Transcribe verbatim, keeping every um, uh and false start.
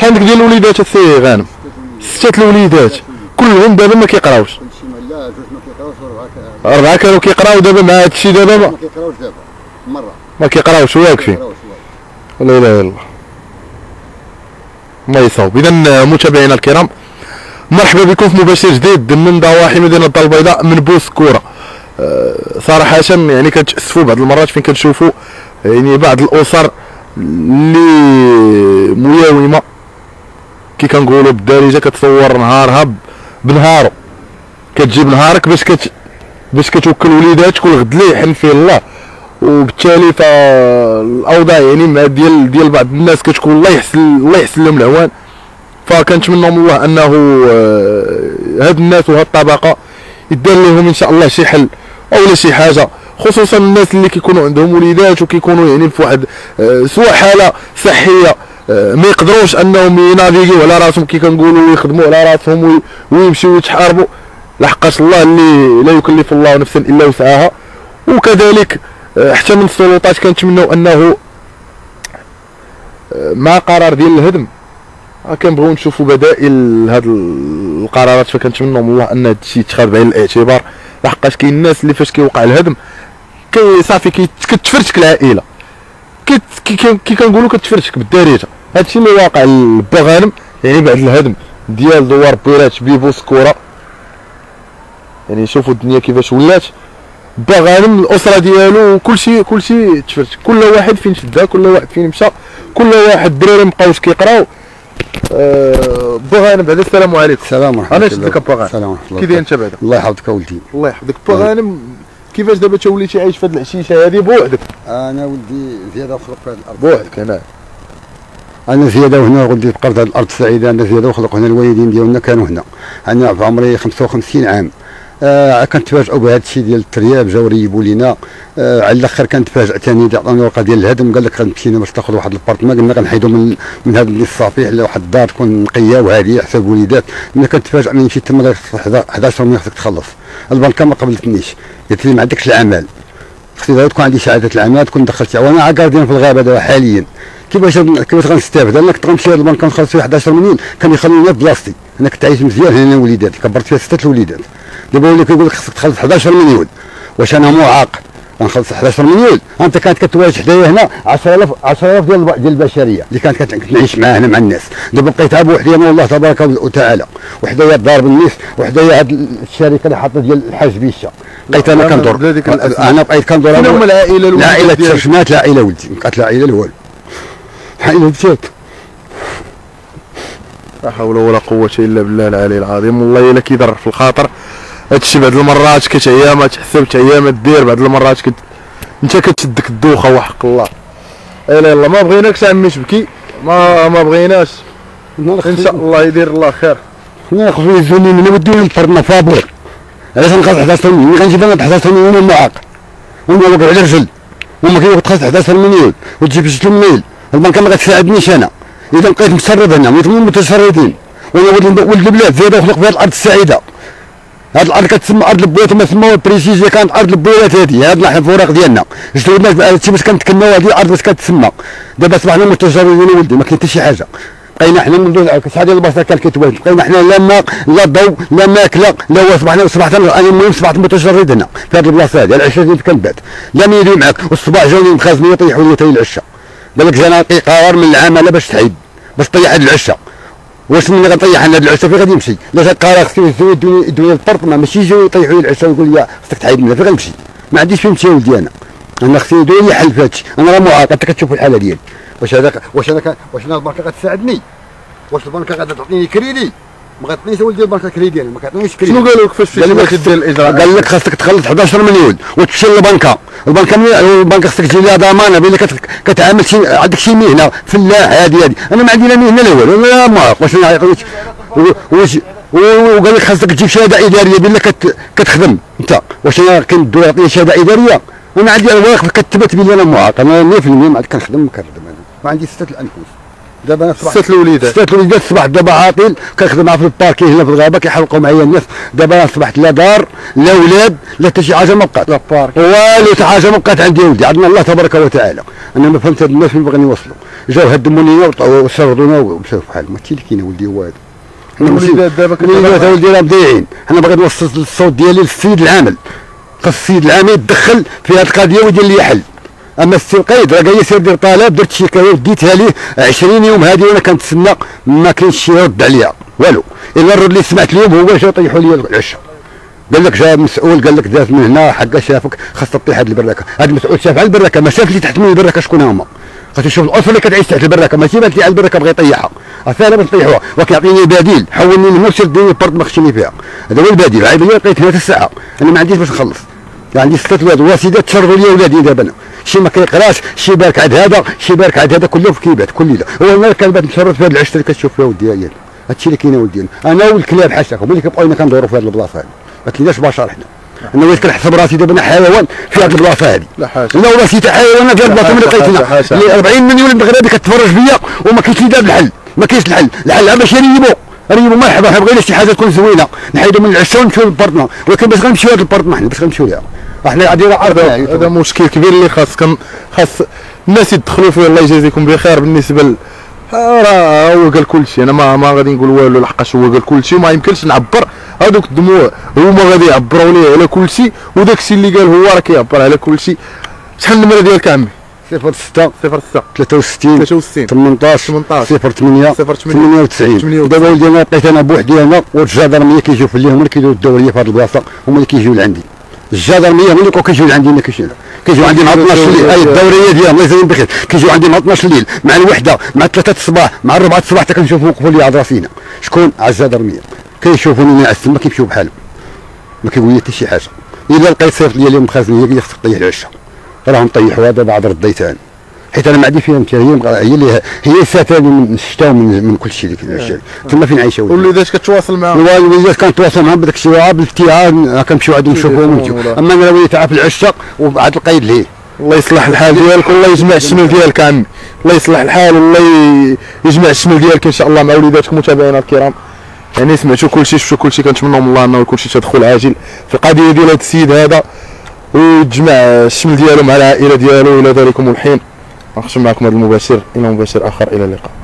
شحال عندك ديال الوليدات السي غانم؟ ستة الوليدات كلهم دابا ما كيقراوش. لا جوج ما كيقراوش وربعه كانوا أربعة كانوا كيقراو دابا مع هاد الشيء دابا ما كيقراوش دابا مرة ما كيقراوش واقفين ولا إله إلا الله. الله يصاوب. إذا متابعينا الكرام مرحبا بكم في مباشر جديد من ضواحي مدينة الدار البيضاء من بوسكورة. أه صراحة يعني كتأسفوا بعض المرات فين كتشوفوا يعني بعض الأسر اللي مياومة كي كنقولوا بالدارجة كتصور نهارها بنهارو، كتجيب نهارك باش كت باش كتوكل وليداتك والغد ليه يحل فيه الله. وبالتالي فالاوضاع يعني مع ديال ديال بعض الناس كتكون الله يحسن الله يحسن لهم العوان. فكنتمنى من الله انه هاد الناس وهاد الطبقه يدار لهم ان شاء الله شي حل اولا شي حاجه، خصوصا الناس اللي كيكونوا عندهم وليدات وكيكونوا يعني في واحد سواء حاله صحيه ما يقدروش انهم ينافيغيو على راسهم كي كنقولوا ويخدموا على راسهم ويمشيو يتحاربوا، لحقاش الله اللي لا يكلف الله نفسا الا وسعها. وكذلك حتى من السلطات كنتمناو انه مع قرار ديال الهدم كنبغيو نشوفوا بدائل هاد القرارات، فكنتمناو من الله ان هاد الشيء يتخذ بعين الاعتبار، لحقاش كاين الناس اللي فاش كيوقع الهدم كي صافي كتفرتك العائله كي كنقولوا كتفرتك بالدارجه. هاد الشيء اللي واقع لبا غانم يعني بعد الهدم ديال دوار البيرات ببوسكورة، يعني شوفوا الدنيا كيفاش ولات. با غانم الاسره ديالو كلشي كلشي تفرت، كل واحد فين شدها، كل واحد فين مشى، كل واحد الدراري مابقاوش كيقراو. أه با غانم بعد السلام عليكم. السلام ورحمه الله. انا شفتك با غانم كي داير انت بعدا؟ الله يحفظك اولدي. الله يحفظك. با غانم كيفاش دابا انت وليتي عايش في هاد العشيشه هادي بوحدك؟ انا ولدي زياده وخلق في هاد الارض بوحدك هنا. انا زياده وهنا ولدي تقرض هاد الارض السعيده، انا زياده وخلق هنا، الوالدين ديالنا كانوا هنا. انا في عمري خمسة وخمسين عام آه كنتفاجئوا بهذا الشيء ديال الترياب، جاو ريبوا لينا. آه على الاخر كنتفاجئ ثاني، عطانا ورقه ديال الهدم قال لك غنمشينا باش تاخذ واحد البارتمان، قلنا غنحيدو من من هذا اللي الصفيح لواحد الدار تكون نقيه وهاديه حسب وليدات. ملي كنتفاجئ ملي مشيت تما حداش ملي خصك تخلص البنكه ما قبلتنيش، قالت لي ما عندكش العمل، خصني دابا تكون عندي شهاده العمل تكون دخلت. وانا عا قاردين في الغابه دابا حاليا، كيفاش كيفاش غنستافد؟ انا كنت غنمشي للبنكه نخلص فيها حداش مليون كان يخليني في بلاصتي. انا كنت عايش مزيان هنا وليداتي، كبرت فيها سته الوليدات. دابا ولا كيقول لك خصك تخلص حداش مليون، واش انا معاق غنخلص حداش مليون؟ انت كانت كتواجه حدايا هنا عشرة آلاف عشرة آلاف ديال ديال البشريه اللي كانت كتعيش معاها هنا مع الناس. دابا بقيتها بوحدي انا والله تبارك وتعالى، وحدايا الدار بالنيس، وحدايا هاد الشركه اللي حاطه ديال الحاج بيشا، بقيت انا كندور. انا بقيت كندور انا والعائله، العائله تشرشمات، العائله ولدي بقات العائله الوالد العائله مشات. لا حول ولا قوة إلا بالله العلي العظيم. والله إلا كيضر في الخاطر هادشي، بعض المرات كتعيا تحسب تعيا ما دير، بعض المرات كت أنت كتشدك الدوخة وحق الله. لا لا ما بغيناكش عمي تبكي، ما ما بغيناش، إن شاء الله يدير الله خير. خويا خويا الزنين اللي ودينا نطردنا فابور، علاش غنخلص حداش مليون؟ غنجيب أنا حداش مليون المعاق وما واقع على رجل، وما كيبقاش حداش مليون وتجيب جوج الميل، البنكة ما غتساعدنيش أنا. إذا بقيت متسرب هنا مليون متسردين، وأنا ولد البلاد زايد وخلق في هاد الأرض السعيدة. هاد الأرض كتسمى أرض البويات، ما سماوها بريسيزي كانت أرض البويات هادي، هاد نحن الفراق ديالنا، جدودنا هادشي باش كنتكناو هادي الأرض باش كتسمى. دابا أصبحنا متجردين ولدي، ما كاين حتى شي حاجة. بقينا حنا منذ شحال ديال البشر كان كيتواجد، بقينا حنا لا ماء لا ضوء لا ماكلة لا هو. أصبحنا أصبحت أنا المهم صبحت متجرد هنا في هاد البلاصة هادي، على العشاء ديال كنبات، لا ميدوي معاك، والصباح جاوني مخازنين يطيحوني تاي العشاء. قال لك جانا قرار من العماله باش تعيد باش تطيح هاد العشاء، واش ملي غنطيح انا هاد العشاء فين غادي نمشي؟ لا جا قرار خصو يزيدو يدوني يدوني البرطمه، ماشي يجيو يطيحوا لي العشاء ويقول لي خصك تعيد منها، فين غنمشي؟ ما عنديش فين نمشي يا ولدي. انا انا خصني يدوني لي حل في هادشي، انا راه معاق. انت كتشوف الحاله ديالي، واش هذا واش انا واش انا البنكه غتساعدني؟ واش البنكه غادا تعطيني كريدي؟ ما غاتنيش ولدي البنكه كريدي، ما كاتنيش كريدي. شنو قالوا لك فاش مشيتي دير الاجراء؟ قال لك خاصك تخلص حداش مليون وتمشي للبنكه، البنكه البنكه خصك تجي لها ضمانه بان كتعامل شي عندك شي مهنه فلاح هادي هادي. انا ما عندي لا مهنه لا والو، لا معاق. واش واش وقال لك خاصك تجيب شهاده اداريه بان كتخدم انت، واش انا كندوي يعطيني شهاده اداريه؟ انا عندي الواقف كتبت بلي انا معاق، انا مية في المية ما عاد كنخدم كنخدم، انا وعندي سته الانفس. دابا ستة الوليدات ستة الوليدات صباحت دابا عاطل كنخدم معاه في الباركين هنا في الغابه كيحرقوا معايا الناس. دابا صبحت لا دار لا ولاد لا حتى شي حاجه ما بقات، لا بارك والو حتى حاجه ما بقات عندي ولدي. عندنا الله تبارك وتعالى انا ما فهمت هاد الناس فين باغيين يوصلوا، جاو هدموا لينا وسردونا ومشاو بحال ما حتى اللي كاين ولدي هو هذا. الوليدات دابا الوليدات ولدي راه مضيعين. انا باغي نوصل الصوت ديالي للسيد العامل، خاص السيد العامل يتدخل في هاد القضيه ويدير لي حل. اما السي القايد راه جاي يدير طلب، درت شكاوي وديتها ليه عشرين يوم هذه وانا كنتسنى ما كاينش شي رد عليها والو. الا الرد اللي سمعت اليوم هو جا طيحوا لي العشاء، قال لك جا مسؤول قال لك داز من هنا حقا شافك خاصك تطيح هاد البراكه. هاد المسؤول شاف على البراكه ما شاف اللي تحت من البراكه شكون هما، خاصو يشوف الاسره اللي كتعيش تحت البراكه ماشي بانت لي على البراكه بغا يطيحها انا باش نطيحوها، ولكن يعطيني بديل حولني لهنا وشد ديني برد ما خشيني فيها. هذا هو البديل. عيب لي لقيت هنا الساعه انا ما عنديش باش نخلص، يعني ستة ولاد واسيدات تشربوا لي ولادي دابا انا، شي ما كيقراش شي بارك عند هذا شي بارك عند هذا كله في كيبات كل ليله. هو انا كنبات نشرب في هذه العشره اللي كتشوف فيها ودي هي هادشي اللي كاين ولدي انا والكلاب حاشاك هما اللي كيبقاو لنا كندوروا في هذه البلاصه هذه ما تليناش بشر حنا. انا وليت كنحسب راسي دابا انا حيوان في هذه البلاصه هذه، لا حاجه لا والله شي حيوان في هذه البلاصه اللي لقيت هنا أربعين مليون مغربي كتفرج بيا وما كاينش لي دابا الحل، ما كاينش الحل. الحل باش يريبوا ريبوا مرحبا حنا بغينا شي حاجه تكون زوينه نحيدوا من العشره ونمشيو للبارتنا، ولكن باش غنمشيو هذا البارتنا حنا باش غنمشيو ليها احنا قاعدين عارفين هذا مشكل كبير اللي خاص خاص الناس يدخلوا فيه. الله يجازيكم بخير. بالنسبه ل راه هو قال كلشي، انا ما ما غادي نقول والو لحقاش هو قال كلشي وما يمكنش نعبر. هذوك الدموع هما غادي يعبروا ليه على كلشي، وداك الشيء اللي قال هو راه كيعبر على كلشي. شحال النمره ديالك عمي؟ صفر ستة صفر ستة ثلاثة وستين ثمنطاش صفر ثمانية ثمانية وتسعين. دابا ولدي انا لقيت انا بوحدي هنا، والجدرميه كيجيو في الليل هما اللي كيديروا الدوريه في هذه البلاصه، هما اللي كيجيو لعندي. الجدرميه هما اللي كيجيو لعندي ما كاينش هنا، كيجيو عندي مع اثناش الليل. اي الدوريه ديالهم الله يجازيهم بخير كيجيو عندي مع اثناش الليل مع الوحده مع ثلاثة الصباح مع أربعة الصباح حتى كنشوفهم وقفوا لي على راسينا. شكون؟ على الجدرميه. كيشوفوني على السما كيمشيو بحالهم ما كيقول لي حتى شي حاجه. الا لقيت صيفط لي اليوم خازنيه قال لي خصك طيح العشاء، راهم طيحوها دابا عاد رديتها حيت انا ما عندي فيها متى. هي اللي هي ساتاني من الشتاء ومن من كل شيء اللي تما فين عايشه. والوليدات كتواصل معاهم؟ الوليدات كنتواصل معاهم بداك الشيء عا بالابتعاد كنمشيو عندهم نشوفهم. اما انا وليت عا في العشاق وعاد القيد لهيه. الله يصلح الحال ديالك والله يجمع الشمل ديالك عمي، الله يصلح الحال والله يجمع الشمل ديالك ان شاء الله مع وليداتك. متابعينا الكرام يعني سمعتوا كل شيء شفتوا كل شيء، كنتمنوا من الله انه يكون شي تدخل عاجل في القضيه ديال هذا السيد هذا وتجمع الشمل ديالو مع العائله ديالو. الى ذلكم الحين نختم معكم هذا المباشر، الى مباشر اخر، الى اللقاء.